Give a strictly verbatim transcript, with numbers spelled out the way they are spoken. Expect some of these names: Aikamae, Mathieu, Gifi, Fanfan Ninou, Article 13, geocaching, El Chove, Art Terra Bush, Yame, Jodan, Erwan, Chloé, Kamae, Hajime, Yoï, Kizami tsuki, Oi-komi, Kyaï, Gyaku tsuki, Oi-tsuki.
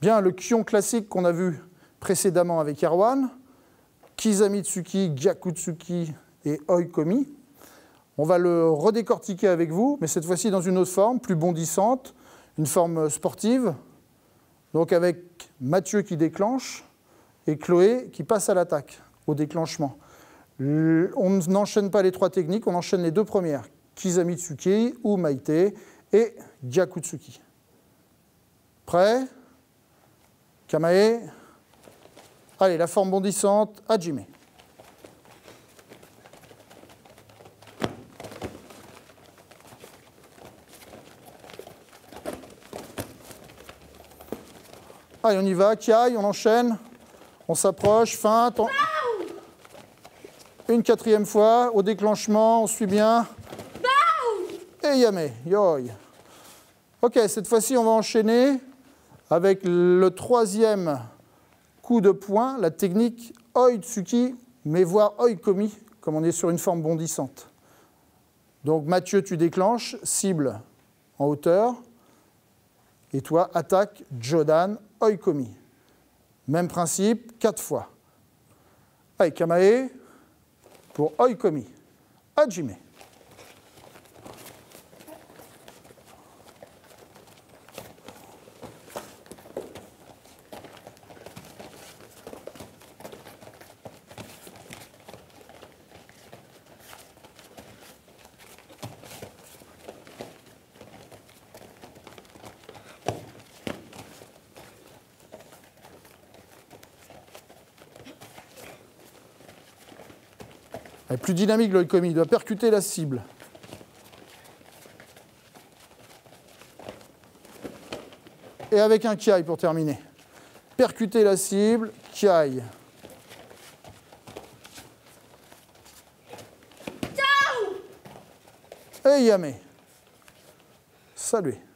Bien, le kyon classique qu'on a vu précédemment avec Erwan, Kizami tsuki, Gyaku tsuki et Oi-komi. On va le redécortiquer avec vous, mais cette fois-ci dans une autre forme, plus bondissante, une forme sportive, donc avec Mathieu qui déclenche et Chloé qui passe à l'attaque, au déclenchement. On n'enchaîne pas les trois techniques, on enchaîne les deux premières, Kizami tsuki ou Maite et Gyaku tsuki. Prêt? Kamae. Allez, la forme bondissante, Hajime. Allez, on y va, Kyaï, on enchaîne, on s'approche, feinte, on... une quatrième fois, au déclenchement, on suit bien, et Yame, Yoï. Ok, cette fois-ci, on va enchaîner avec le troisième coup de poing, la technique Oi-tsuki, mais voire Oi-komi, comme on est sur une forme bondissante. Donc, Mathieu, tu déclenches, cible en hauteur, et toi, attaque, Jodan, Oi-komi. Même principe, quatre fois. Aikamae pour Oi-komi. Hajime. Elle est plus dynamique, l'Oi-komi, il doit percuter la cible. Et avec un Kyaï pour terminer. Percuter la cible, Kyaï. Et Yame. Salut.